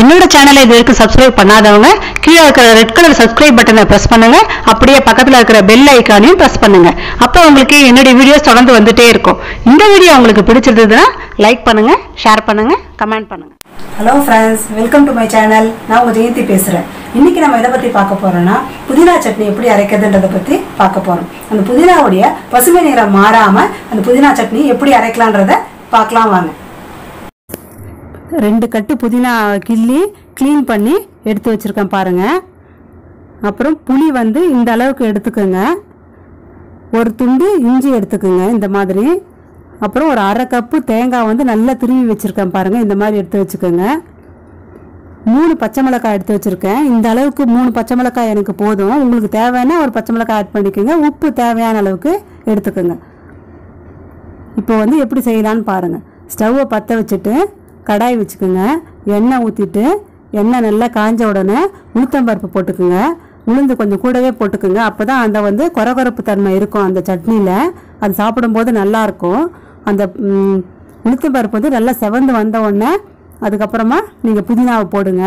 என்னோட சேனலை இதுவரைக்கும் சப்ஸ்கிரைப் பண்ணாதவங்க கீழ இருக்கிற ரெட் கலர் சப்ஸ்கிரைப் பட்டனை பிரஸ் பண்ணுங்க. அப்படியே பக்கத்துல இருக்கிற பெல் ஐகானையும் பிரஸ் பண்ணுங்க. அப்ப உங்களுக்கு என்னோட வீடியோஸ் தொடர்ந்து வந்துட்டே இருக்கும். இந்த வீடியோ உங்களுக்கு பிடிச்சிருந்ததுன்னா லைக் பண்ணுங்க, ஷேர் பண்ணுங்க, கமெண்ட் பண்ணுங்க. Hello friends, welcome to my channel. நான் உங்க ஜெயந்தி பேசுறேன். இன்னைக்கு நம்ம எதை பத்தி பார்க்க போறோம்னா புதினா சட்னி எப்படி அரைக்கிறதுன்றத பத்தி பார்க்க போறோம். அந்த புதினாவுடைய பசுமை நிறம் மாறாம அந்த புதினா சட்னி எப்படி அரைக்கலாம்ன்றத பார்க்கலாம் வாங்க. 2 கட்டு புதினா கிள்ளி க்ளீன் பண்ணி எடுத்து வச்சிருக்கேன் பாருங்க. அப்புறம் புளி வந்து இந்த அளவுக்கு எடுத்துக்கோங்க. ஒரு துண்டு இஞ்சி எடுத்துக்கோங்க இந்த மாதிரி. அப்புறம் ஒரு அரை கப்பு தேங்காய் வந்து நல்லா திருவி வச்சிருக்கேன் பாருங்க. இந்த மாதிரி எடுத்து வச்சுக்கோங்க. 3 பச்சை மிளகாய் எடுத்து வச்சிருக்கேன். இந்த அளவுக்கு 3 பச்சை மிளகாய் எனக்கு போதும். உங்களுக்கு தேவைன்னா ஒரு பச்சை மிளகாய் ஆட் பண்ணிக்கோங்க. உப்பு தேவையான அளவுக்கு எடுத்துக்கோங்க. இப்போ வந்து எப்படி செய்யலான்னு பாருங்க. ஸ்டவ்வை பற்ற வச்சுட்டு கடாய் வச்சுக்கோங்க. எண்ணெய் ஊற்றிட்டு எண்ணெய் நல்லா காய்ஞ்ச உடனே உளுத்தம்பருப்பு போட்டுக்குங்க. உளுந்து கொஞ்சம் கூடவே போட்டுக்குங்க. அப்போ தான் அந்த வந்து கொரகொரப்பு தன்மை இருக்கும் அந்த சட்னியில். அது சாப்பிடும்போது நல்லாயிருக்கும். அந்த உளுத்தம்பருப்பு வந்து நல்லா செவந்து வந்த உடனே அதுக்கப்புறமா நீங்கள் புதினாவை போடுங்க.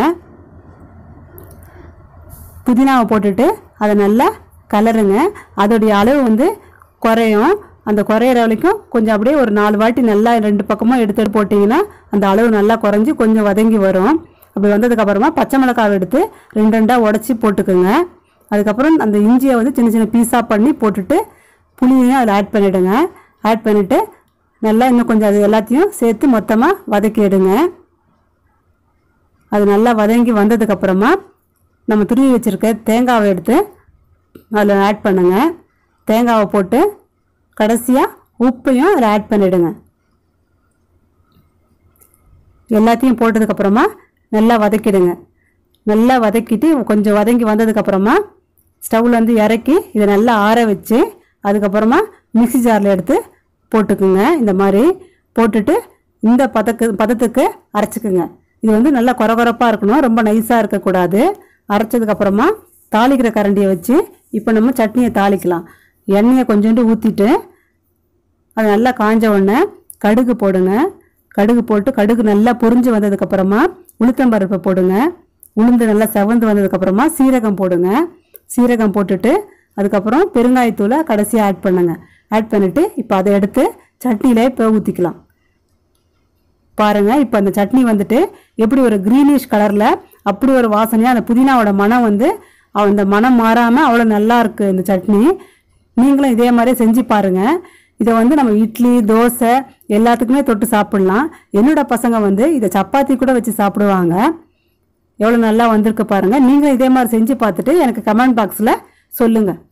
புதினாவை போட்டுட்டு அதை நல்லா கலருங்க. அதோடைய அளவு வந்து குறையும். அந்த குறையிற வரைக்கும் கொஞ்சம் அப்படியே ஒரு 4 வாட்டி நல்லா 2 பக்கமும் எடுத்து போட்டிங்கன்னா அந்த அளவு நல்லா குறைஞ்சி கொஞ்சம் வதங்கி வரும். அப்படி வந்ததுக்கப்புறமா பச்சை மிளகாவை எடுத்து 2 உடச்சி போட்டுக்கோங்க. அதுக்கப்புறம் அந்த இஞ்சியை வந்து சின்ன சின்ன பீஸாக பண்ணி போட்டுட்டு புளியையும் அதில் ஆட் பண்ணிவிடுங்க. ஆட் பண்ணிவிட்டு நல்லா இன்னும் கொஞ்சம் அது எல்லாத்தையும் சேர்த்து மொத்தமாக வதக்கிடுங்க. அது நல்லா வதங்கி வந்ததுக்கப்புறமா நம்ம துருவி வச்சுருக்க தேங்காவை எடுத்து அதில் ஆட் பண்ணுங்கள். தேங்காவை போட்டு கடைசியாக உப்பையும் அதில் ஆட் பண்ணிவிடுங்க. எல்லாத்தையும் போட்டதுக்கப்புறமா நல்லா வதக்கிடுங்க. நல்லா வதக்கிட்டு கொஞ்சம் வதங்கி வந்ததுக்கப்புறமா ஸ்டவ்வில் வந்து இறக்கி இதை நல்லா ஆற வச்சு அதுக்கப்புறமா மிக்சி ஜாரில் எடுத்து போட்டுக்குங்க. இந்த மாதிரி போட்டுட்டு இந்த பதத்துக்கு அரைச்சிக்குங்க. இது வந்து நல்லா கொரகொரப்பாக இருக்கணும், ரொம்ப நைஸாக இருக்கக்கூடாது. அரைச்சதுக்கப்புறமா தாளிக்கிற கரண்டியை வச்சு இப்போ நம்ம சட்னியை தாளிக்கலாம். எண்ணெயை கொஞ்சோண்டு ஊற்றிட்டு அது நல்லா காய்ஞ்ச உடனே கடுகு போடுங்க. கடுகு போட்டு கடுகு நல்லா பொரிஞ்சு வந்ததுக்கப்புறமா உளுத்தம்பருப்பை போடுங்க. உளுந்து நல்லா செவந்து வந்ததுக்கப்புறமா சீரகம் போடுங்க. சீரகம் போட்டுட்டு அதுக்கப்புறம் பெருங்காயத்தூளை கடைசியாக ஆட் பண்ணுங்க. ஆட் பண்ணிவிட்டு இப்போ அதை எடுத்து சட்னியிலே இப்போ ஊற்றிக்கலாம். பாருங்கள், இப்போ அந்த சட்னி வந்துட்டு எப்படி ஒரு க்ரீனிஷ் கலரில் அப்படி ஒரு வாசனையாக அந்த புதினாவோட மனம் வந்து அந்த மனம் மாறாமல் அவ்வளோ நல்லா இருக்குது இந்த சட்னி. நீங்களும் இதே மாதிரி செஞ்சு பாருங்கள். இதை வந்து நம்ம இட்லி தோசை எல்லாத்துக்குமே தொட்டு சாப்பிட்லாம். என்னோடய பசங்க வந்து இதை சப்பாத்தி கூட வச்சு சாப்பிடுவாங்க. எவ்வளோ நல்லா வந்திருக்கு பாருங்கள். நீங்களும் இதே மாதிரி செஞ்சு பார்த்துட்டு எனக்கு கமெண்ட் பாக்ஸில் சொல்லுங்கள்.